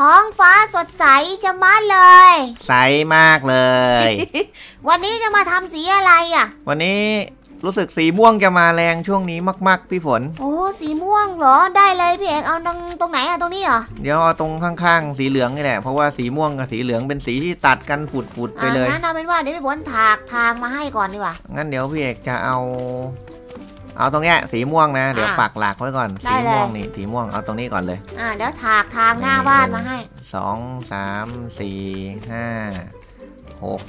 ท้องฟ้าสดใสชะมัดเลยใสมากเลย วันนี้จะมาทำสีอะไรอ่ะวันนี้รู้สึกสีม่วงจะมาแรงช่วงนี้มากๆพี่ฝนโอ้สีม่วงเหรอได้เลยพี่เอกเอาตรงไหนอะตรงนี้เหรอเดี๋ยวเอาตรงข้างๆสีเหลืองนี่แหละเพราะว่าสีม่วงกับสีเหลืองเป็นสีที่ตัดกันฝุดไปเลยงั้นเอาเป็นว่าเดี๋ยวพี่ฝนถากทางมาให้ก่อนดีกว่างั้นเดี๋ยวพี่เอกจะเอาตรงเนี้ยสีม่วงนะเดี๋ยวปักหลักไว้ก่อนสีม่วงนี่สีม่วงเอาตรงนี้ก่อนเลยเดี๋ยวถากทางหน้าบ้านมาให้2 3 4 5 6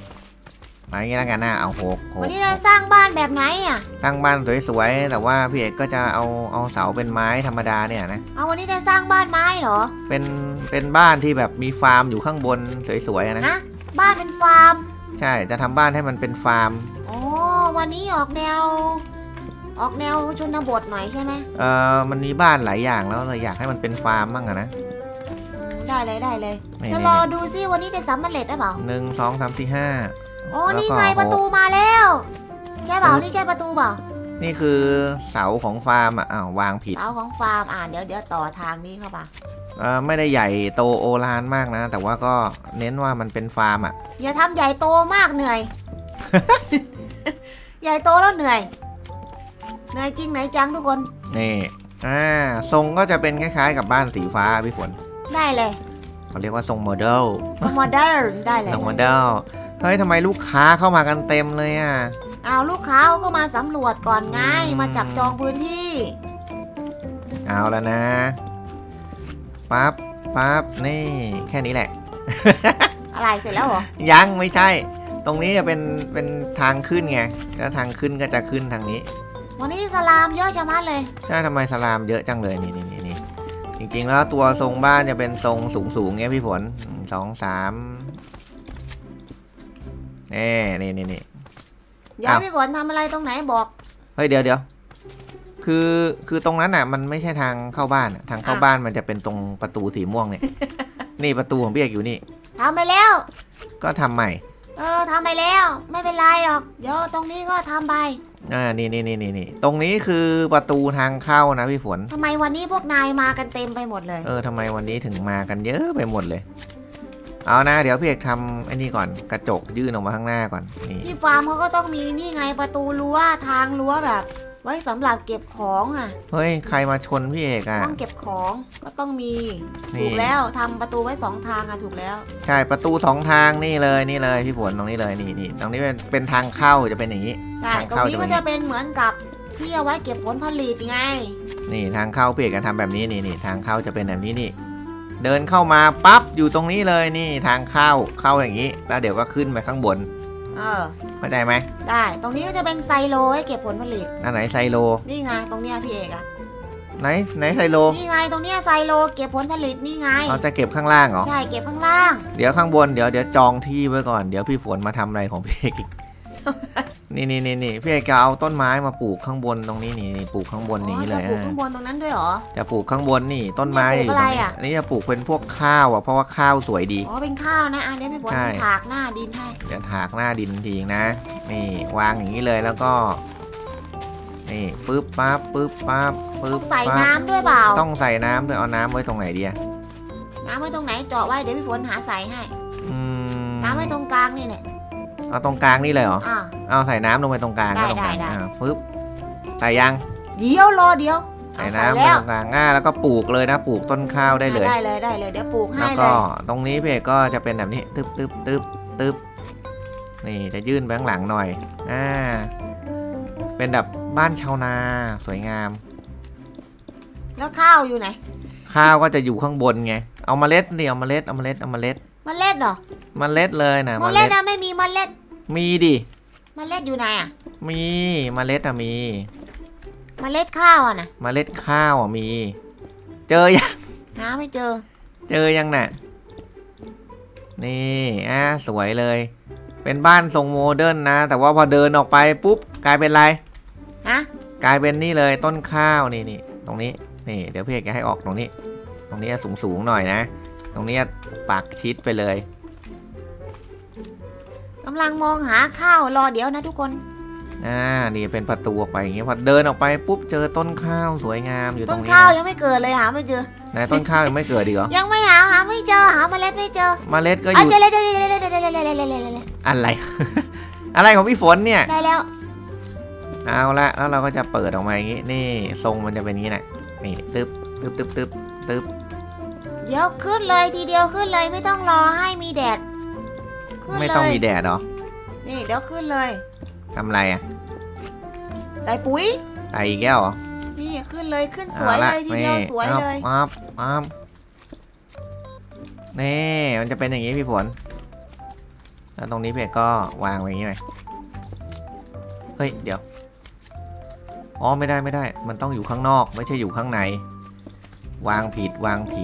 มาอย่างนี้แล้วกันนะเอา6วันนี้เราสร้างบ้านแบบไหนอ่ะสร้างบ้านสวยๆแต่ว่าพี่เอกก็จะเอาเสาเป็นไม้ธรรมดาเนี่ยนะเอาวันนี้จะสร้างบ้านไม้เหรอเป็นบ้านที่แบบมีฟาร์มอยู่ข้างบนสวยๆนะบ้านเป็นฟาร์มใช่จะทำบ้านให้มันเป็นฟาร์มโอ้วันนี้ออกแนวชนบทหน่อยใช่ไหมมันมีบ้านหลายอย่างแล้วเราอยากให้มันเป็นฟาร์มบ้างอะนะได้เลยจะรอดูซิวันนี้จะสำเร็จหรือเปล่า1 2 3 4 5โอ้นี่ไงประตูมาแล้วใช่เปล่านี่ใช่ประตูเปล่านี่คือเสาของฟาร์มอ้าววางผิดเสาของฟาร์มเดี๋ยวต่อทางนี้เข้ามาไม่ได้ใหญ่โตโอฬารมากนะแต่ว่าก็เน้นว่ามันเป็นฟาร์มอย่าทำใหญ่โตมากเหนื่อย ใหญ่โตแล้วเหนื่อยจริงไหนจังทุกคนนี่ทรงก็จะเป็นคล้ายๆกับบ้านสีฟ้าพี่ฝนได้เลยเขาเรียกว่าทรงโมเดลได้เลยทรงโมเดลเฮ้ยทำไมลูกค้าเข้ามากันเต็มเลยอ่ะเอาลูกค้าก็มาสำรวจก่อนไงมาจับจองพื้นที่เอาแล้วนะปั๊บนี่แค่นี้แหละ อะไรเสร็จแล้วเหรอยังไม่ใช่ตรงนี้จะเป็นทางขึ้นไงแล้วทางขึ้นก็จะขึ้นทางนี้วันนี้สลามเยอะจังมาเลยใช่ทำไมสลามเยอะจังเลยนี่จริงๆแล้วตัวทรงบ้านจะเป็นทรงสูงๆไงพี่ฝน2 3นี่ยายพี่ฝนทำอะไรตรงไหนบอกเฮ้ยเดี๋ยวคือตรงนั้นอ่ะมันไม่ใช่ทางเข้าบ้านทางเข้าบ้านมันจะเป็นตรงประตูสีม่วงเนี่ย นี่ประตูของพี่เอกอยู่นี่ทำไปแล้วก็ทำใหม่ทำไปแล้วไม่เป็นไรหรอกเดี๋ยวตรงนี้ก็ทำไปนี่ตรงนี้คือประตูทางเข้านะพี่ฝนทำไมวันนี้พวกนายมากันเต็มไปหมดเลยทำไมวันนี้ถึงมากันเยอะไปหมดเลยเอานะเดี๋ยวพี่เอกทำไอ้นี่ก่อนกระจกยื่นออกมาข้างหน้าก่อนนี่ที่ฟาร์มเขาก็ต้องมีนี่ไงประตูรั้วทางรั้วแบบไว้สำหรับเก็บของเฮ้ยใครมาชนพี่เอกต้องเก็บของก็ต้องมีถูกแล้วทำประตูไว้2ทางถูกแล้วใช่ประตู2ทางนี่เลยพี่ฝนตรงนี้เลยนี่ตรงนี้เป็นทางเข้าจะเป็นอย่างนี้ใช่ตรงนี้ก็จะเป็นเหมือนกับที่เอาไว้เก็บผลผลิตไงนี่ทางเข้าพี่เอกทำแบบนี้นี่ทางเข้าจะเป็นแบบนี้นี่เดินเข้ามาปั๊บอยู่ตรงนี้เลยนี่ทางเข้าอย่างนี้แล้วเดี๋ยวก็ขึ้นไปข้างบนเข้าใจไหมได้ตรงนี้ก็จะเป็นไซโลให้เก็บผลผลิตอันไหนไซโลนี่ไงตรงเนี้ยพี่เอกไหนไซโลนี่ไงตรงเนี้ยไซโลเก็บผลผลิตนี่ไงเราจะเก็บข้างล่างเหรอใช่เก็บข้างล่างเดี๋ยวข้างบนเดี๋ยวจองที่ไว้ก่อนเดี๋ยวพี่ฝนมาทำอะไรของพี่เอกอีก นี่พี่เอกจะเอาต้นไม้มาปลูกข้างบนตรงนี้นี่ปลูกข้างบนนี้เลยจะปลูกข้างบนตรงนั้นด้วยเหรอจะปลูกข้างบนนี่ต้นไม้อะไรนี่จะปลูกเป็นพวกข้าวเพราะว่าข้าวสวยดีอ๋อเป็นข้าวนะอันนี้พี่ฝนถากหน้าดินให้เดี๋ยวถากหน้าดินทีนะนี่วางอย่างนี้เลยแล้วก็นี่ปึ๊บปั๊บต้องใส่น้ำด้วยเปล่าต้องใส่น้ำด้วยเอาน้ำไว้ตรงไหนดีอะน้ำไว้ตรงไหนเจาะไว้เดี๋ยวพี่ฝนหาใส่ให้น้ำไว้ตรงกลางนี่เนี่ยเอาตรงกลางนี่เลยเหรอเอาใส่น้ำลงไปตรงกลางก็ตรงกลางฟึบใส่ยังเดี๋ยวใส่น้ำลงตรงกลางแล้วก็ปลูกเลยนะปลูกต้นข้าวได้เลยได้เลยเดี๋ยวปลูกให้เลยแล้วก็ตรงนี้พี่เอกก็จะเป็นแบบนี้ตึ๊บนี่จะยื่นไปข้างหลังหน่อยเป็นแบบบ้านชาวนาสวยงามแล้วข้าวอยู่ไหนข้าวก็จะอยู่ข้างบนไงเอาเมล็ดเอาเมล็ดเหรอเมล็ดเลยนะเมล็ดนะไม่มีเมล็ดมีดิเมล็ดอยู่ไหนมีเมล็ดมีเมล็ดข้าวนะเมล็ดข้าวมีเจอยังหาไม่เจอยังน่ะนี่สวยเลยเป็นบ้านทรงโมเดิร์นนะแต่ว่าพอเดินออกไปปุ๊บกลายเป็นไรกลายเป็นนี่เลยต้นข้าวนี่ตรงนี้นี่เดี๋ยวพี่เอกจะให้ออกตรงนี้สูงหน่อยนะตรงนี้ปักชิดไปเลยกำลังมองหาข้าวรอเดี๋ยวนะทุกคน นี่เป็นประตูออกไปอย่างเงี้ยพอเดินออกไปปุ๊บเจอต้นข้าวสวยงามอยู่ตรงนี้ต้นข้าวยังไม่เกิดเลยหาไม่เจอไหนต้นข้าวยังไม่เกิดดีเหรอยังไม่หาไม่เจอหาเมล็ดไม่เจอเมล็ดก็อยู่อะไรอะไรของพี่ฝนเนี่ยได้แล้วเอาละแล้วเราก็จะเปิดออกมาอย่างงี้นี่ทรงมันจะเป็นอย่างงี้นะนี่ตึ๊บตึ๊บตึ๊บตึ๊บตึ๊บเดี๋ยวขึ้นเลยทีเดียวขึ้นเลยไม่ต้องรอให้มีแดดไม่ต้องมีแดดหรอนี่เดี๋ยวขึ้นเลยทำไรอ่ะใส่ปุ๋ยใส่อีกแก้วเหรอนี่ขึ้นเลยขึ้นสวยเลยทีเดียวสวยเลยปั๊บนี่มันจะเป็นอย่างนี้พี่ฝนแล้วตรงนี้พี่ก็วางไว้อย่างนี้ไหมเฮ้ยเดี๋ยวอ๋อไม่ได้มันต้องอยู่ข้างนอกไม่ใช่อยู่ข้างในวางผิ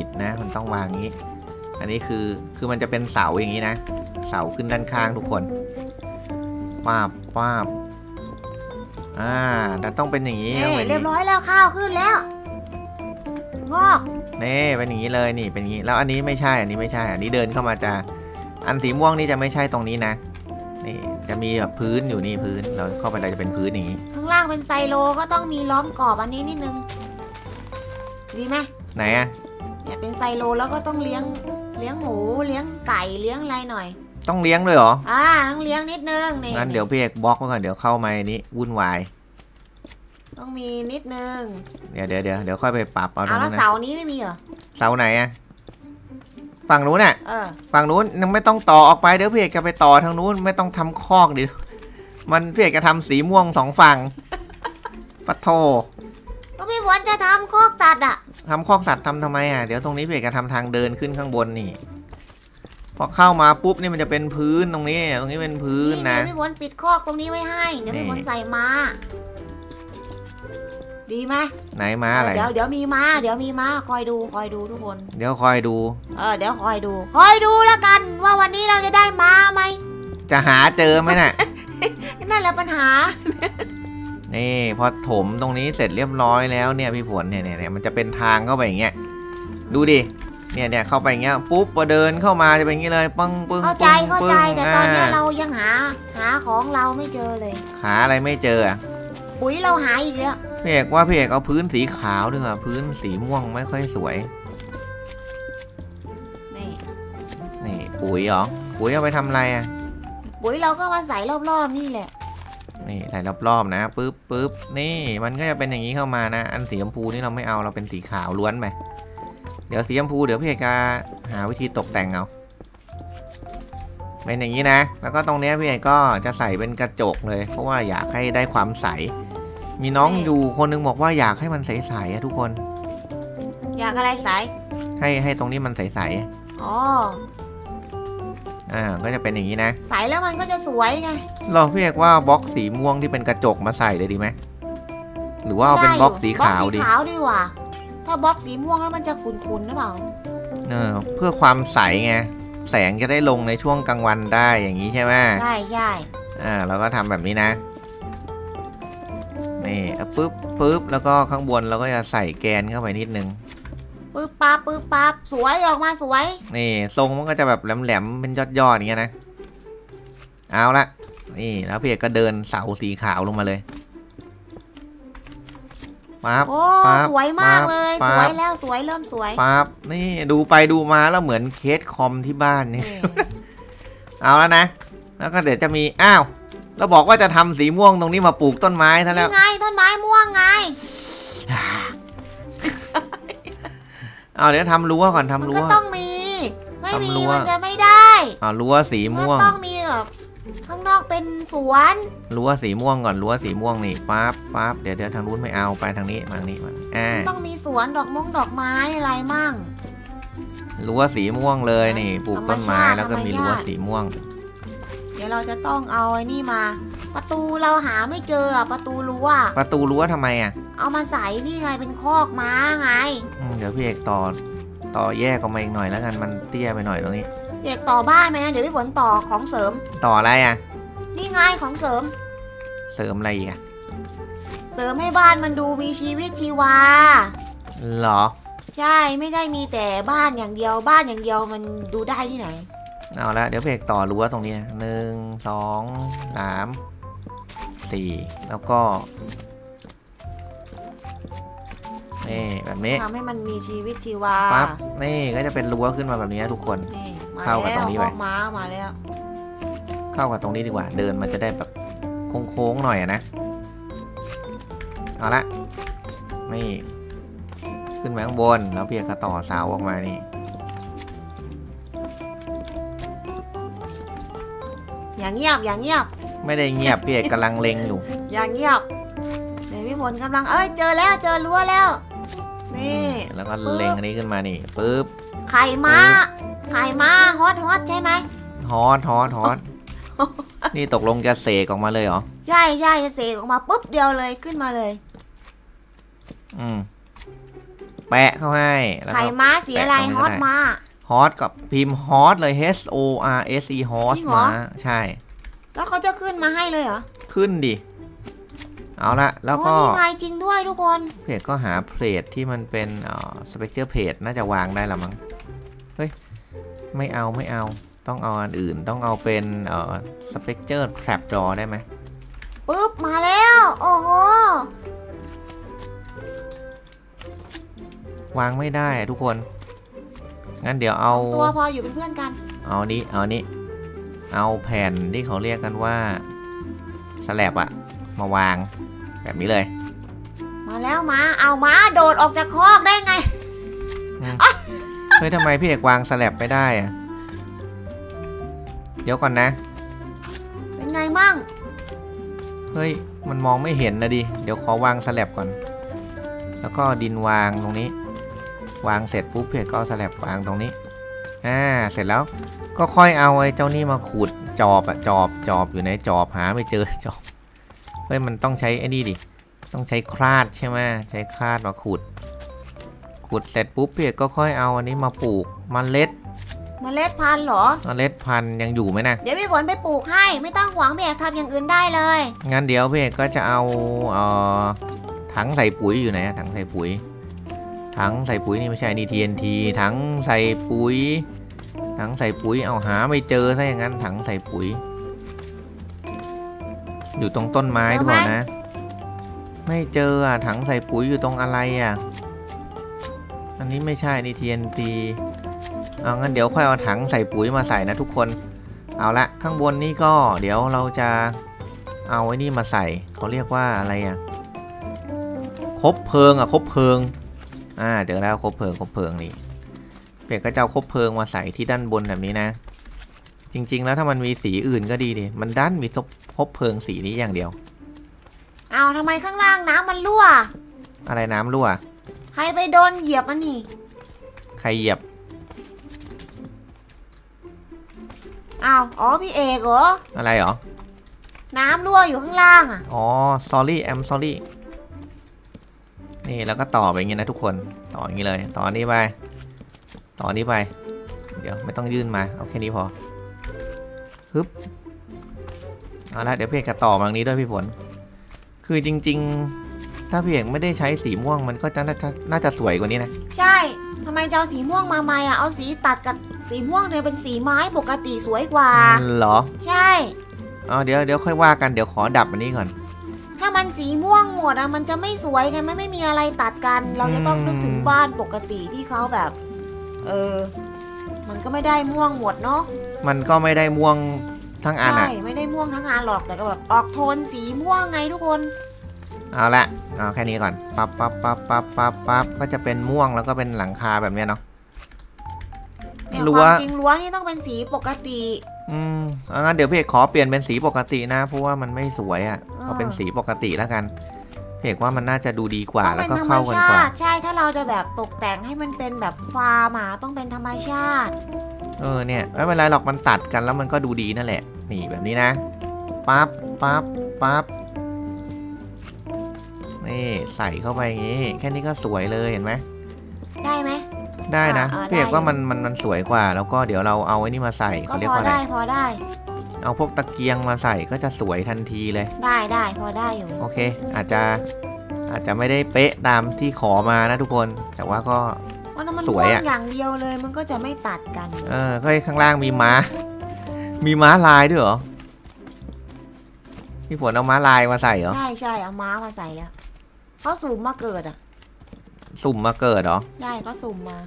ดนะมันต้องวางนี้อันนี้คือมันจะเป็นเสาอย่างนี้นะเสาขึ้นด้านข้างทุกคนป้าบแต่ต้องเป็นอย่างนี้เรียบร้อยแล้วข้าวขึ้นแล้วงอกนี่เป็นอย่างนี้เลยนี่เป็นอย่างนี้แล้วอันนี้ไม่ใช่อันนี้ไม่ใช่อันนี้เดินเข้ามาจะอันสีม่วงนี่จะไม่ใช่ตรงนี้นะนี่จะมีแบบพื้นอยู่นี่พื้นเราเข้าไปเราจะเป็นพื้นอย่างนี้ข้างล่างเป็นไซโลก็ต้องมีล้อมกรอบอันนี้นิดนึงดีไหมไหนอ่ะเนี่ยเป็นไซโลแล้วก็ต้องเลี้ยงหมูเลี้ยงไก่เลี้ยงอะไรหน่อยต้องเลี้ยงด้วยเหรอต้องเลี้ยงนิดนึงนี่งั้นเดี๋ยวพี่เอกบล็อกไว้ก่อนเดี๋ยวเข้ามานี้วุ่นวายต้องมีนิดนึงเดี๋ยวค่อยไปปรับเอาแล้วเสานี้ไม่มีเหรอเสาไหนอะฝั่งนู้นน่ะฝั่งนู้นยังไม่ต้องต่อออกไปเดี๋ยวพี่เอกจะไปต่อทางนู้นไม่ต้องทำคอกดิมันพี่เอกจะทำสีม่วงสองฝั่งปะโถก็พี่ฝนจะทำคอกสัตว์อะทำคอกสัตว์ทำทำไมอะเดี๋ยวตรงนี้พี่เอกจะทำทางเดินขึ้นข้างบนนี่พอเข้ามาปุ๊บนี่มันจะเป็นพื้นตรงนี้เป็นพื้นนะเดี๋ยวพี่ฝนปิดคอกตรงนี้ไว้ให้เดี๋ยวพี่ฝนใส่ม้าดีไหมไหนม้าอะไรเดี๋ยวมีม้าคอยดูทุกคนเดี๋ยวคอยดูแล้วกันว่าวันนี้เราจะได้ม้าไหมจะหาเจอไหมน่ะนั่นแหละปัญหานี่พอถมตรงนี้เสร็จเรียบร้อยแล้วเนี่ยพี่ฝนเนี่ยมันจะเป็นทางเข้าไปอย่างเงี้ยดูดิเนี่ยเข้าไปอย่างเงี้ยปุ๊บพอเดินเข้ามาจะเป็นอย่างนี้เลยปึ้งเข้าใจแต่ตอนนี้เรายังหาของเราไม่เจอเลยหาอะไรไม่เจออ่ะปุ๋ยเราหาอีกแล้วพี่เอกเอาพื้นสีขาวดีกว่าพื้นสีม่วงไม่ค่อยสวยนี่ปุ๋ยเหรอปุ๋ยเอาไปทำอะไรอ่ะปุ๋ยเราก็มาใส่รอบๆนี่แหละนี่ใส่รอบๆนะปึ๊บนี่มันก็จะเป็นอย่างนี้เข้ามานะอันสีชมพูนี่เราไม่เอาเราเป็นสีขาวล้วนไปเดี๋ยวสีชมพูเดี๋ยวพี่เอกจะหาวิธีตกแต่งเอาเป็นอย่างนี้นะแล้วก็ตรงนี้พี่เอกก็จะใส่เป็นกระจกเลยเพราะว่าอยากให้ได้ความใสมีน้องอยู่คนนึงบอกว่าอยากให้มันใสๆอะทุกคนอยากอะไรใสให้ตรงนี้มันใสๆก็จะเป็นอย่างนี้นะใสแล้วมันก็จะสวยไงลองพี่เอกว่าบล็อกสีม่วงที่เป็นกระจกมาใส่เลยดีไหมหรือว่าเอาเป็นบล็อกสีขาวดีว่ะถ้าบล็อกสีม่วงแล้วมันจะขุ่นๆหรือเปล่าเพื่อความใสไงแสงจะได้ลงในช่วงกลางวันได้อย่างนี้ใช่ไหมใช่เราก็ทำแบบนี้นะนี่ปึ๊บแล้วก็ข้างบนเราก็จะใส่แกนเข้าไปนิดนึงปึ๊บปั๊บสวยออกมาสวยนี่ทรงมันก็จะแบบแหลมเป็นยอดอย่างเงี้ยนะเอาละนี่แล้วพี่เอกก็เดินเสาสีขาวลงมาเลยปั๊บโอ้สวยมากเลยสวยแล้วสวยเริ่มสวยปั๊บนี่ดูไปดูมาแล้วเหมือนเคสคอมที่บ้านเนี่ย เอาแล้วนะแล้วก็เดี๋ยวจะมีอ้าวเราบอกว่าจะทำสีม่วงตรงนี้มาปลูกต้นไม้ท่านแล้วไงต้นไม้ม่วงไงเอาเดี๋ยวทำรั้วก่อนทำรั้วก็ต้องมีไม่มีมันจะไม่ได้รั้วสีม่วงต้องมีแบบข้างนอกเป็นสวนรั้วสีม่วงก่อนรั้วสีม่วงนี่ปั๊บเดี๋ยวทางนู้นไม่เอาไปทางนี้มานี่มาต้องมีสวนดอกไม้อะไรมั่งรั้วสีม่วงเลยนี่ปลูกต้นไม้แล้วก็มีรั้วสีม่วงเดี๋ยวเราจะต้องเอาไอ้นี่มาประตูเราหาไม่เจอประตูรั้วทำไมอ่ะเอามาใส่นี่ไงเป็นคอกม้าไงเดี๋ยวพี่เอกต่อแยกออกมาอีกหน่อยแล้วกันมันเตี้ยไปหน่อยตรงนี้พี่เอกต่อบ้านไหมนะเดี๋ยวพี่ฝนต่อของเสริมต่ออะไรอ่ะนี่ไงของเสริมอะไรอ่ะเสริมให้บ้านมันดูมีชีวิตชีวาเหรอใช่ไม่ได้มีแต่บ้านอย่างเดียวมันดูได้ที่ไหนเอาละเดี๋ยวเพกต่อรั้วตรงนี้1 2 3 4แล้วก็นี่แบบนี้ทำให้มันมีชีวิตชีวาปั๊บนี่ก็จะเป็นรั้วขึ้นมาแบบนี้ทุกคนเข้ากับตรงนี้ไปมาแล้วเข้ากับตรงนี้ดีกว่าเดินมันจะได้แบบโค้งๆหน่อยนะเอาละนี่ขึ้นมาข้างบนแล้วเพียงกระต่อเสาออกมานี่อย่างเงียบอย่างเงียบไม่ได้เงียบพี่เอกกำลังเล็งอยู่อย่างเงียบเดี๋ยวพี่พลกำลังเจอแล้วเจอรั้วแล้วนี่แล้วก็เล็งอันนี้ขึ้นมานี่ปึ๊บไข่มาไข่มาฮอตฮอตใช่ไหมฮอตฮอตฮอตนี่ตกลงจะเสกออกมาเลยเหรอใช่ใช่จะเสกออกมาปุ๊บเดียวเลยขึ้นมาเลยแปะเข้าให้ไข่มาสีอะไรฮอตมาฮอตกับพิมพ์ฮอตเลย H O R S E ฮอตมาใช่แล้วเขาจะขึ้นมาให้เลยเหรอขึ้นดิเอาละแล้วก็มีไงจริงด้วยทุกคนเพจก็หาเพจที่มันเป็นสเปกเจอร์เพจน่าจะวางได้ละมั้งเฮ้ยไม่เอาไม่เอาต้องเอาอันอื่นต้องเอาเป็นสเปกเจอร์แทรปดอได้ไหมปุ๊บมาแล้วโอ้โหวางไม่ได้ทุกคนงั้นเดี๋ยวเอาตัวพออยู่เป็นเพื่อนกันเอานี้เอานี้เอาแผ่นที่เขาเรียกกันว่าสแลบอะมาวางแบบนี้เลยมาแล้วมาเอามาโดดออกจากคอกได้ไงเฮ้ยทำไมพี่เอกวางสแลบไม่ได้อะเดี๋ยวก่อนนะเป็นไงมั่งเฮ้ยมันมองไม่เห็นนะดิเดี๋ยวขอวางสแลบก่อนแล้วก็ดินวางตรงนี้วางเสร็จปุ๊บเพจก็สลับวางตรงนี้เสร็จแล้วก็ค่อยเอาไอ้เจ้านี่มาขุดจอบอะจอบอยู่ไหนจอบหาไม่เจอจอบเฮ้ยมันต้องใช้ไอ้นี่ดิต้องใช้คราดใช่ไหมใช้คราดมาขุดเสร็จปุ๊บเพจก็ค่อยเอาอันนี้มาปลูกเมล็ดพันธุ์หรอเมล็ดพันธุ์ยังอยู่ไหมนะเดี๋ยวพี่ฝนไปปลูกให้ไม่ต้องหวังพี่เอกทำอย่างอื่นได้เลยงั้นเดี๋ยวพี่เอกก็จะเอาถังใส่ปุ๋ยอยู่ไหนถังใส่ปุ๋ยนี่ไม่ใช่นี่ TNT ถังใส่ปุ๋ยเอาหาไม่เจอซะอย่างนั้นถังใส่ปุ๋ยอยู่ตรงต้นไม้หรือเปล่านะไม่เจออ่ะถังใส่ปุ๋ยอยู่ตรงอะไรอ่ะอันนี้ไม่ใช่นี่ TNT เอางั้นเดี๋ยวค่อยเอาถังใส่ปุ๋ยมาใส่นะทุกคนเอาละข้างบนนี่ก็เดี๋ยวเราจะเอาไอ้นี่มาใส่เขาเรียกว่าอะไรอ่ะคบเพลิงอ่ะคบเพลิงเจอแล้วคบเพลิงนี่เปียกก็จะเอาคบเพลิงมาใส่ที่ด้านบนแบบนี้นะจริงๆแล้วถ้ามันมีสีอื่นก็ดีดิมันด้านมีคบเพลิงสีนี้อย่างเดียวเอาทำไมข้างล่างน้ำมันรั่วอะไรน้ำรั่วใครไปโดนเหยียบมันนี่ใครเหยียบเอาอ๋อพี่เอกเหรออะไรเหรอน้ำรั่วอยู่ข้างล่างอ่ะอ๋อ sorry I'm sorryนี่แล้วก็ต่อไปอย่างนี้นะทุกคนต่ออย่างนี้เลยต่อนี้ไปเดี๋ยวไม่ต้องยื่นมาเอาแค่นี้พอฮึบเอาละเดี๋ยวพี่เอกจะต่อมาอย่างนี้ด้วยพี่ฝนคือจริงๆถ้าพี่เอกไม่ได้ใช้สีม่วงมันก็จะน่าจะสวยกว่านี้นะใช่ทำไมจะเอาสีม่วงมาใหม่อ่ะเอาสีตัดกับสีม่วงเนี่ยเป็นสีไม้ปกติสวยกว่าเหรอใช่เอาเดี๋ยวค่อยว่ากันเดี๋ยวขอดับอันนี้ก่อนถ้ามันสีม่วงหมดอะมันจะไม่สวยไงไม่มีอะไรตัดกันเราจะต้องนึกถึงบ้านปกติที่เขาแบบมันก็ไม่ได้ม่วงหมดเนาะมันก็ไม่ได้ม่วงทั้งอันอะใช่ไม่ได้ม่วงทั้งอันหรอกแต่ก็แบบออกโทนสีม่วงไงทุกคนเอาละเอาแค่นี้ก่อนปั๊บก็จะเป็นม่วงแล้วก็เป็นหลังคาแบบนี้เนาะความจริงรั้วนี่ต้องเป็นสีปกติงั้นเดี๋ยวพี่เอกขอเปลี่ยนเป็นสีปกตินะเพราะว่ามันไม่สวยอ่ะเอาเป็นสีปกติแล้วกันพี่เอกว่ามันน่าจะดูดีกว่าแล้วก็เข้ากันกว่าใช่ถ้าเราจะแบบตกแต่งให้มันเป็นแบบฟาร์มต้องเป็นธรรมชาติเนี่ยไม่เป็นไรหรอกมันตัดกันแล้วมันก็ดูดีนั่นแหละนี่แบบนี้นะปั๊บนี่ใส่เข้าไปอย่างงี้แค่นี้ก็สวยเลยเห็นไหมได้ไหมได้นะพี่เอกว่ามันสวยกว่าแล้วก็เดี๋ยวเราเอาไอ้นี่มาใส่เขาเรียกว่าอะไรพอได้เอาพวกตะเกียงมาใส่ก็จะสวยทันทีเลยได้พอได้อยู่โอเคอาจจะไม่ได้เป๊ะตามที่ขอมานะทุกคนแต่ว่าก็สวยอย่างเดียวเลยมันก็จะไม่ตัดกันก็ข้างล่างมีม้าลายด้วยเหรอ พี่ฝนเอาม้าลายมาใส่เหรอใช่ใช่เอาม้ามาใส่แล้วเขาสุ่มมาเกิดอ่ะสุ่มมาเกิดเหรอใช่ก็สุ่มมา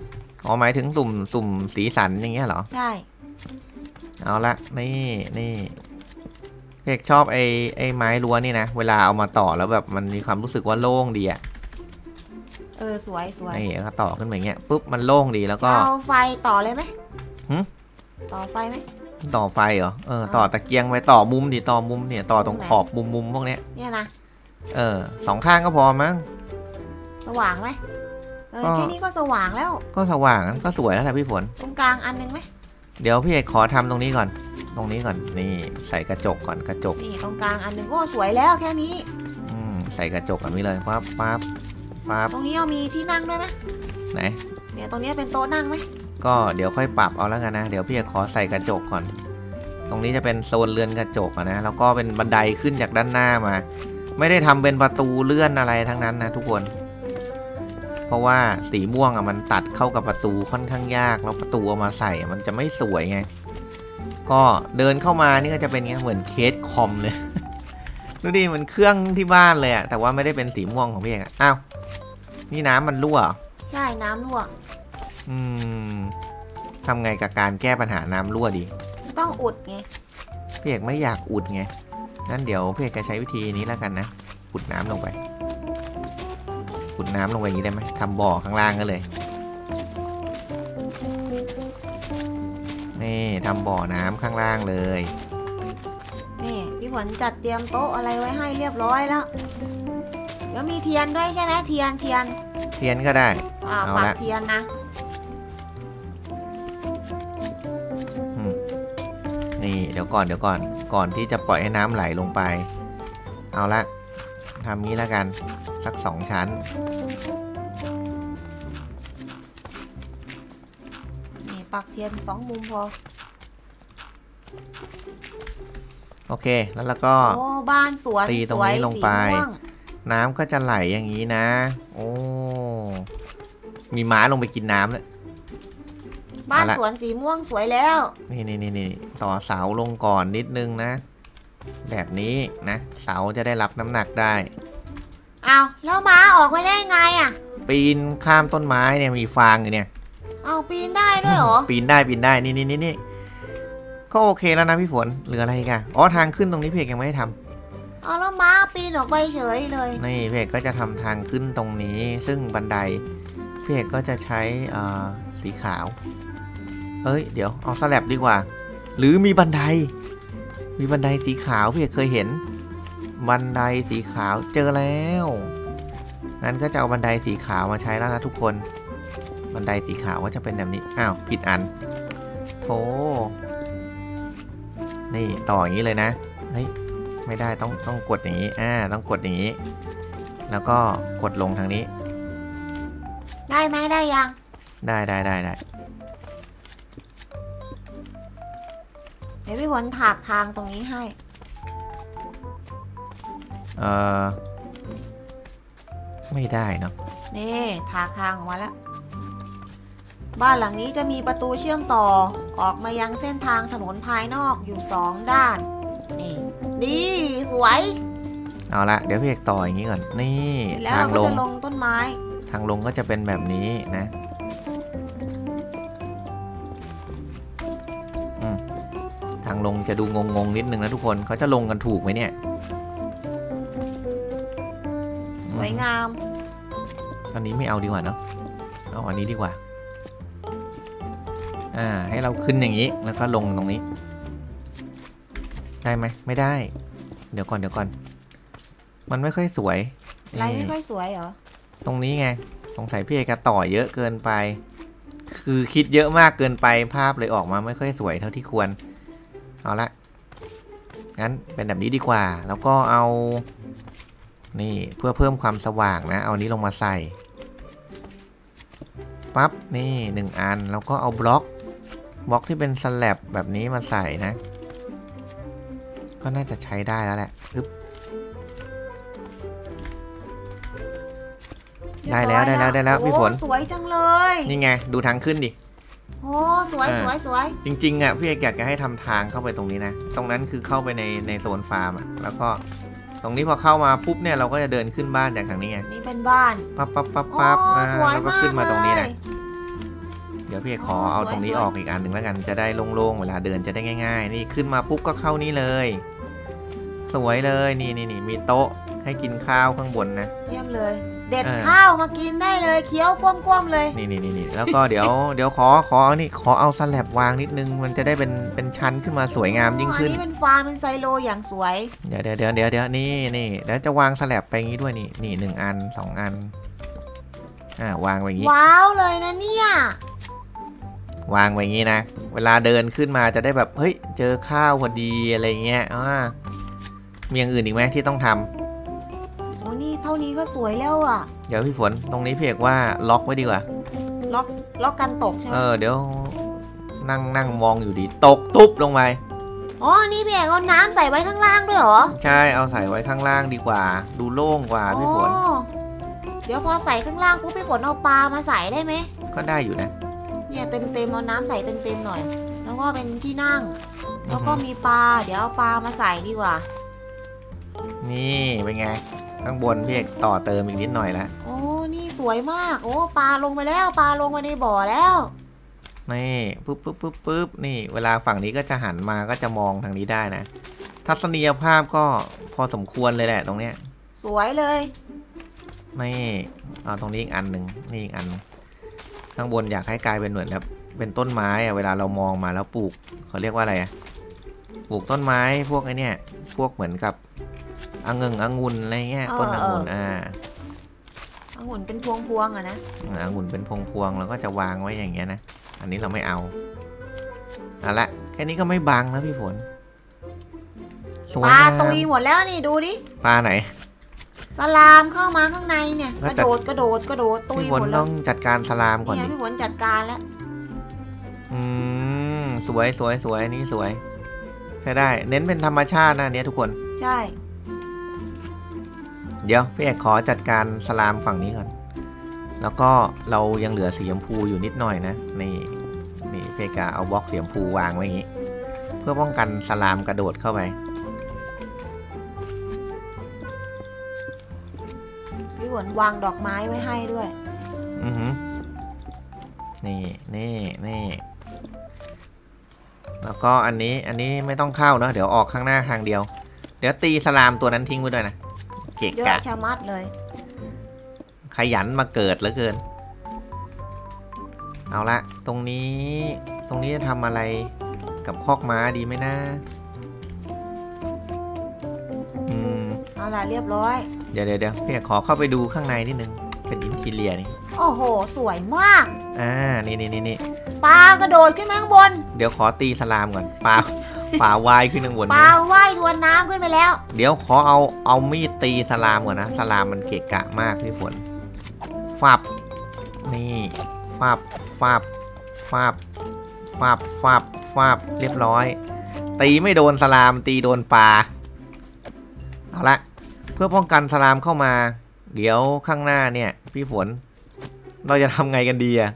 อ๋อหมายถึงสุ่มสีสันอย่างเงี้ยเหรอใช่เอาละนี่เด็กชอบไอ้ไม้รั้วนี่นะเวลาเอามาต่อแล้วแบบมันมีความรู้สึกว่าโล่งดีอ่ะเออสวยนี่ก็ต่อขึ้นมาอย่างเงี้ยปุ๊บมันโล่งดีแล้วก็เอาไฟต่อเลยไหมต่อไฟไหมต่อไฟเหรอเออต่อตะเกียงไปต่อมุมดิต่อมุมเนี่ยต่อตรงขอบมุมพวกเนี้ยเนี่ยนะเออสองข้างก็พอมั้งสว่างไหมเออแค่นี้ก็สว่างแล้วก็สว่างก็สวยแล้วแหละพี่ฝนตรงกลางอันนึงไหมเดี๋ยวพี่เอกขอทำตรงนี้ก่อนนี่ใส่กระจกก่อนกระจกนี่ตรงกลางอันนึงก็สวยแล้วแค่นี้ใส่กระจกแบบนี้เลยปั๊บตรงนี้เอามีที่นั่งด้วยไหมไหนเนี่ยตรงนี้เป็นโต๊ะนั่งไหมก็เดี๋ยวค่อยปรับเอาแล้วกันนะเดี๋ยวพี่จะขอใส่กระจกก่อนตรงนี้จะเป็นโซนเลื่อนกระจกนะแล้วก็เป็นบันไดขึ้นจากด้านหน้ามาไม่ได้ทำเป็นประตูเลื่อนอะไรทั้งนั้นนะทุกคนเพราะว่าสีม่วงอ่ะมันตัดเข้ากับประตูค่อนข้างยากแล้วประตูเอามาใส่มันจะไม่สวยไงก็เดินเข้ามานี่ก็จะเป็นเงี้ยเหมือนเคสคอมเลยดูดิมันเครื่องที่บ้านเลยอ่ะแต่ว่าไม่ได้เป็นสีม่วงของพี่เองอ้าวนี่น้ำมันรั่วใช่น้ำรั่วทำไงกับการแก้ปัญหาน้ำรั่วดีต้องอุดไงพี่เอกไม่อยากอุดไงงั้นเดี๋ยวพี่เอกจะใช้วิธีนี้แล้วกันนะอุดน้ำลงไปอย่างนี้ได้ไหมทำบ่อข้างล่างกันเลยนี่ทำบ่อน้ำข้างล่างเลยนี่พี่ฝนจัดเตรียมโต๊ะอะไรไว้ให้เรียบร้อยแล้วแล้วมีเทียนด้วยใช่ไหมเทียนก็ได้เอาละเทียนนะนี่เดี๋ยวก่อนก่อนที่จะปล่อยให้น้ำไหลลงไปเอาละทำนี้แล้วกันสัก2ชั้นนี่ปักเทียน2มุมพอโอเคแล้วก็โอ้บ้านสวนตีตรงนี้ลงไปน้ำก็จะไหลอย่างนี้นะโอ้มีม้าลงไปกินน้ำเลยบ้านสวนสีม่วงสวยแล้วนี่ต่อเสาลงก่อนนิดนึงนะแบบนี้นะเสาจะได้รับน้ำหนักได้เอาแล้วม้าออกไปได้ไงอ่ะปีนข้ามต้นไม้เนี่ยมีฟางอยู่เนี่ยเอาปีนได้ด้วยเหรอปีนได้นี่ก็โอเคแล้วนะพี่ฝนเหลืออะไรกันอ๋อทางขึ้นตรงนี้เพจยังไม่ได้ทำเอาแล้วม้าปีนออกไปเฉยเลยนี่เพจก็จะทำทางขึ้นตรงนี้ซึ่งบันไดเพจก็จะใช้สีขาวเอ้ยเดี๋ยวเอาสลับดีกว่าหรือมีบันไดสีขาวพี่เคยเห็นบันไดสีขาวเจอแล้วงั้นก็จะเอาบันไดสีขาวมาใช้แล้วนะทุกคนบันไดสีขาวก็จะเป็นแบบนี้อ้าวผิดอันโถนี่ต่ออย่างนี้เลยนะเฮ้ยไม่ได้ต้องกดอย่างนี้ต้องกดอย่างนี้แล้วก็กดลงทางนี้ได้ไหมได้ยังได้เดี๋ยวพี่ฝนถากทางตรงนี้ให้ไม่ได้เนาะนี่ถากทางออกมาแล้วบ้านหลังนี้จะมีประตูเชื่อมต่อออกมายังเส้นทางถนนภายนอกอยู่2ด้านนี่ดีสวยเอาละเดี๋ยวพี่เอกต่ออย่างนี้ก่อนนี่แล้วเราก็จะลงต้นไม้ทางลงก็จะเป็นแบบนี้นะทางลงจะดูงงนิดนึงนะทุกคนเขาจะลงกันถูกไหมเนี่ยสวยงามอันนี้ไม่เอาดีกว่าเนาะเอาอันนี้ดีกว่าให้เราขึ้นอย่างนี้แล้วก็ลงตรงนี้ได้ไหมไม่ได้เดี๋ยวก่อนมันไม่ค่อยสวยอะไรไม่ค่อยสวยเหรอตรงนี้ไงสงสัยพี่เอกต่อเยอะเกินไปคือคิดเยอะมากเกินไปภาพเลยออกมาไม่ค่อยสวยเท่าที่ควรเอาละงั้นเป็นแบบนี้ดีกว่าแล้วก็เอานี่เพื่อเพิ่มความสว่างนะเอานี้ลงมาใส่ปั๊บนี่1อันแล้วก็เอาบล็อกที่เป็นสแลบแบบนี้มาใส่นะก็น่าจะใช้ได้แล้วแหละได้แล้วพี่ฝนสวยจังเลยนี่ไงดูทางขึ้นดิ โอ้สวยสวยสวยจริงๆอ่ะพี่เอกอยากจะให้ทำทางเข้าไปตรงนี้นะตรงนั้นคือเข้าไปในโซนฟาร์มอ่ะแล้วก็ตรงนี้พอเข้ามาปุ๊บเนี่ยเราก็จะเดินขึ้นบ้านจากทางนี้ไงนี่เป็นบ้านปั๊บปั๊บปั๊บปั๊บแล้วก็ขึ้นมาตรงนี้นะเดี๋ยวพี่เอกขอเอาตรงนี้ออกอีกอันหนึ่งแล้วกันจะได้โล่งๆเวลาเดินจะได้ง่ายๆนี่ขึ้นมาปุ๊บก็เข้านี่เลยสวยเลยนี่มีโต๊ะให้กินข้าวข้างบนนะเยี่ยมเลยเด็ดข้าวมากินได้เลยเคี้ยวกล้มๆเลยนี่แล้วก็เดี๋ยวขอนี่ขอเอาสลับวางนิดนึงมันจะได้เป็นชั้นขึ้นมาสวยงามยิ่งขึ้นนี่เป็นฟาร์มเป็นไซโลอย่างสวยเดี๋ยวนี่แล้วจะวางสลับไปงี้ด้วยนี่หนึ่งอันสองอันวางไว้งี้ว้าวเลยนะเนี่ยวางไว้งี้นะเวลาเดินขึ้นมาจะได้แบบเฮ้ยเจอข้าวพอดีอะไรเงี้ยมีอย่างอื่นอีกไหมที่ต้องทำโอ้นี่เท่านี้ก็สวยแล้วอ่ะเดี๋ยวพี่ฝนตรงนี้พี่เอกว่าล็อกไว้ดีกว่าล็อกกันตกใช่ไหมเดี๋ยวนั่งมองอยู่ดีตกตุ๊บลงไปอ๋อนี่พี่เอกเอาน้ำใส่ไว้ข้างล่างด้วยเหรอใช่เอาใส่ไว้ข้างล่างดีกว่าดูโล่งกว่าพี่ฝนเดี๋ยวพอใส่ข้างล่างปุ๊บพี่ฝนเอาปลามาใส่ได้ไหมก็ได้อยู่นะเนี่ยเต็มเอาน้ำใส่เต็มหน่อยแล้วก็เป็นที่นั่งแล้วก็มีปลาเดี๋ยวเอาปลามาใส่ดีกว่านี่เป็นไงข้างบนพี่เอกต่อเติมอีกนิดหน่อยละโอ้นี่สวยมากโอ้ปลาลงไปแล้วปลาลงมาในบ่อแล้วนี่ปึ๊บนี่เวลาฝั่งนี้ก็จะหันมาก็จะมองทางนี้ได้นะทัศนียภาพก็พอสมควรเลยแหละตรงเนี้ยสวยเลยนี่เอาตรงนี้อีกอันหนึ่งนี่อีกอันข้างบนอยากให้กลายเป็นเหมือนแบบเป็นต้นไม้อะเวลาเรามองมาแล้วปลูกเขาเรียกว่าอะไรอะปลูกต้นไม้พวกไอ้นี่พวกเหมือนกับองุ่นอะไรเงี้ยต้นองุ่นองุ่นเป็นพวงอะนะองุ่นเป็นพวงแล้วก็จะวางไว้อย่างเงี้ยนะอันนี้เราไม่เอาเอาละแค่นี้ก็ไม่บังแล้วพี่ฝนปลาตุยหมดแล้วนี่ดูดิปลาไหนสลามเข้ามาข้างในเนี่ยกระโดดตุยหมดแล้วพี่ฝนต้องจัดการสลามก่อนพี่ฝนจัดการแล้วสวยนี่สวยใช่ได้เน้นเป็นธรรมชาตินะเนี่ยทุกคนใช่เดี๋ยวพี่เอกขอจัดการสลามฝั่งนี้ก่อนแล้วก็เรายังเหลือสีชมพูอยู่นิดหน่อยนะนี่พี่เอกเอาบล็อกสีชมพูวางไว้อย่างนี้เพื่อป้องกันสลามกระโดดเข้าไปพี่ฝนวางดอกไม้ไว้ให้ด้วยนี่แล้วก็อันนี้ไม่ต้องเข้านะเดี๋ยวออกข้างหน้าทางเดียวเดี๋ยวตีสลามตัวนั้นทิ้งไว้ด้วยนะเยอะชะมัดเลยขยันมาเกิดเหลือเกินเอาละตรงนี้จะทำอะไรกับคอกม้าดีไหมนะเอาละเรียบร้อยเดี๋ยวพี่ขอเข้าไปดูข้างในนิดนึงเป็นอินทีเรียนี่โอ้โหสวยมากนี่ปลากระโดดขึ้นมาข้างบนเดี๋ยวขอตีสลามก่อนปลาว่ายขึ้นข้างบนปลาว่ายทวนน้ำขึ้นไปแล้วเดี๋ยวขอเอามีดตีสลามก่อนนะสลามมันเกะกะมากพี่ฝนฟับนี่ฟับเรียบร้อยตีไม่โดนสลามตีโดนปลาเอาละเพื่อป้องกันสลามเข้ามาเดี๋ยวข้างหน้าเนี่ยพี่ฝนเราจะทำไงกันดีอะ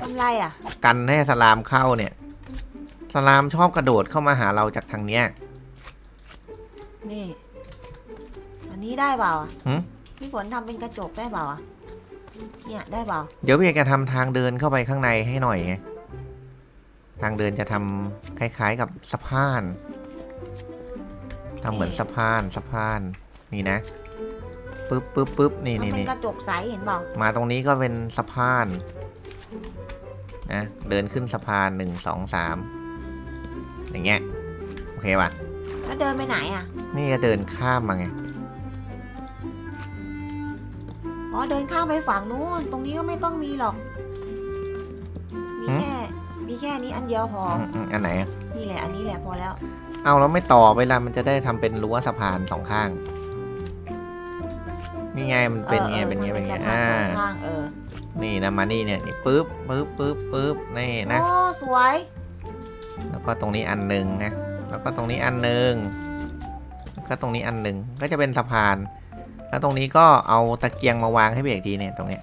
ทำไรอะกันให้สลามเข้าเนี่ยสลามชอบกระโดดเข้ามาหาเราจากทางเนี้ยนี่อันนี้ได้เปล่าพี่ฝนทำเป็นกระจกได้เปล่าเนี่ยได้เปล่าเดี๋ยวพี่จะทำทางเดินเข้าไปข้างในให้หน่อยไงทางเดินจะทำคล้ายๆกับสะพานทำเหมือนสะพานนี่นะปึ๊บนี่เป็นกระจกใสเห็นเปล่ามาตรงนี้ก็เป็นสะพานนะเดินขึ้นสะพาน1 2 3อย่างเงี้ยโอเคป่ะแล้วเดินไปไหนอ่ะนี่จะเดินข้ามมาไงอ๋อเดินข้ามไปฝั่งนู้นตรงนี้ก็ไม่ต้องมีหรอกมีแค่นี้อันเดียวพออันไหนนี่แหละอันนี้แหละพอแล้วเอาแล้วไม่ต่อเวลามันจะได้ทำเป็นรั้วสะพานสองข้างนี่ไงมันเป็นไงเป็นไงนี่นะมานี่เนี่ยปึ๊บนี่นะโอ้สวยแล้วก็ตรงนี้อันหนึ่งนะแล้วก็ตรงนี้อันหนึ่งแล้วก็ตรงนี้อันหนึ่งก็จะเป็นสะพานแล้วตรงนี้ก็เอาตะเกียงมาวางให้เบรกทีเนี่ยตรงเนี้ย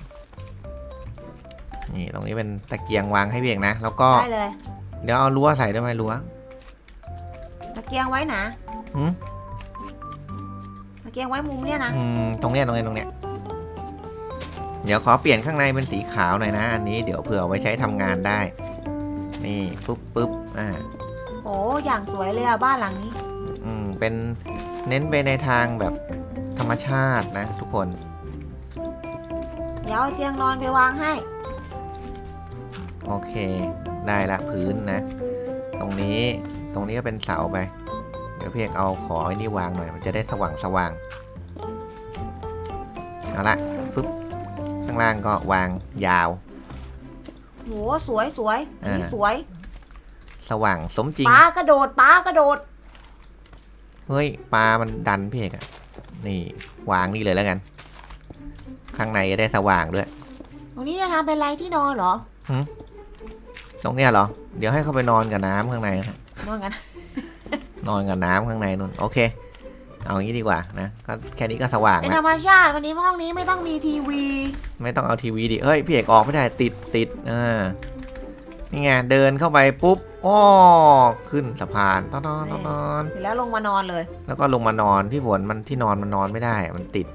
นี่ตรงนี้เป็นตะเกียงวางให้เพียงนะแล้วก็ได้เลยเดี๋ยวเอารั้วใส่ได้ไหมรั้วตะเกียงไว้นะตะเกียงไว้มุมเนี่ยนะตรงเนี้ยเดี๋ยวขอเปลี่ยนข้างในเป็นสีขาวหน่อยนะอันนี้เดี๋ยวเผื่อไว้ใช้ทำงานได้นี่ปุ๊บโอ้อย่างสวยเลยอะบ้านหลังนี้เป็นเน้นไปในทางแบบธรรมชาตินะทุกคนเดี๋ยวเตียงนอนไปวางให้โอเคได้ละพื้นนะตรงนี้ก็เป็นเสาไปเดี๋ยวพี่เอกเอาขอไอ้นี่วางหน่อยมันจะได้สว่างเอาละฟึบข้างล่างก็วางยาวโหสวยนี่สวยสว่างสมจริงปลากระโดดเฮ้ยปลามันดันพี่เอกอะนี่วางนี่เลยแล้วกันข้างในจะได้สว่างด้วยตรงนี้จะทำเป็นไรที่นอนเหรอตรงเนี้ยเหรอเดี๋ยวให้เขาไปนอนกับน้ำข้างในนะนอนกับน้ำข้างในนู่นโอเคเอาอย่างนี้ดีกว่านะก็แค่นี้ก็สว่างเป็นธรรมชาติวันนี้ห้องนี้ไม่ต้องมีทีวีไม่ต้องเอาทีวีดิเฮ้ยพี่เอกออกไม่ได้ติดนี่ไงเดินเข้าไปปุ๊บอ้อขึ้นสะพานนอนแล้วลงมานอนเลยแล้วก็ลงมานอนพี่ฝนมันที่นอนมันนอนไม่ได้มันติด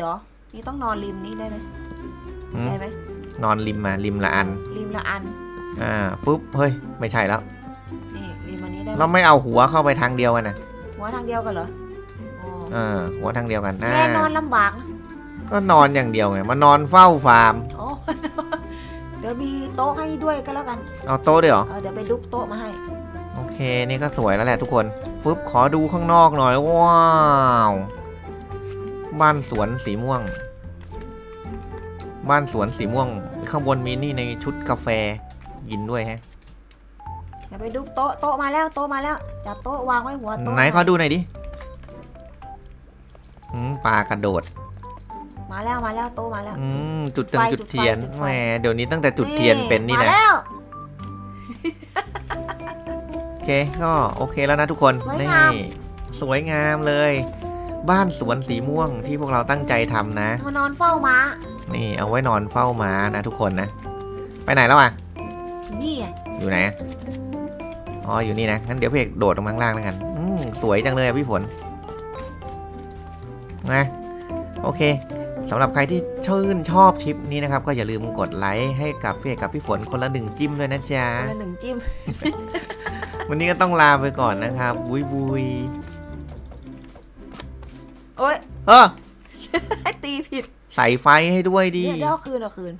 เหรอนี่ต้องนอนริมนี้ได้ไหมนอนริมมาริมละอันปุ๊บเฮ้ยไม่ใช่แล้วนี่ริมอันนี้ได้เราไม่เอาหัวเข้าไปทางเดียวกันนะหัวทางเดียวกันเหรอหัวทางเดียวกันแน่นอนลำบากนะก็นอนอย่างเดียวไงมานอนเฝ้าฟาร์มเดี๋ยวมีโต๊ะให้ด้วยก็แล้วกันเอาโต๊ะด้วยเหรอเดี๋ยวไปลุกโต๊ะมาให้โอเคนี่ก็สวยแล้วแหละทุกคนฟึบขอดูข้างนอกหน่อยว้าวบ้านสวนสีม่วงข้างบนมีนี่ในชุดกาแฟกินด้วยฮะเดี๋ยวไปดูโต๊ะมาแล้วจัดโต๊ะวางไว้หัวโต๊ะไหนขอดูหน่อยดิปลากระโดดมาแล้วโต๊ะมาแล้วจุดเทียนแหมเดี๋ยวนี้ตั้งแต่จุดเทียนเป็นนี่นะโอเคก็โอเคแล้วนะทุกคนนี่สวยงามเลยบ้านสวนสีม่วงที่พวกเราตั้งใจทำนะมานอนเฝ้าม้านี่เอาไว้นอนเฝ้าม้านะทุกคนนะไปไหนแล้วอ่ะนี่อยู่ไหนอ๋ออยู่นี่นะงั้นเดี๋ยวพี่เอกโดดลงข้างล่างแล้วกันสวยจังเลยพี่ฝนนะโอเคสำหรับใครที่ชื่นชอบคลิปนี้นะครับก็อย่าลืมกดไลค์ให้กับพี่เอกกับพี่ฝนคนละ1จิ้มด้วยนะจ๊ะคนละ1จิ้ม วันนี้ก็ต้องลาไปก่อนนะครับบุยโอ๊ยตีผิดใส่ไฟให้ด้วยดีเดี๋ยวคืน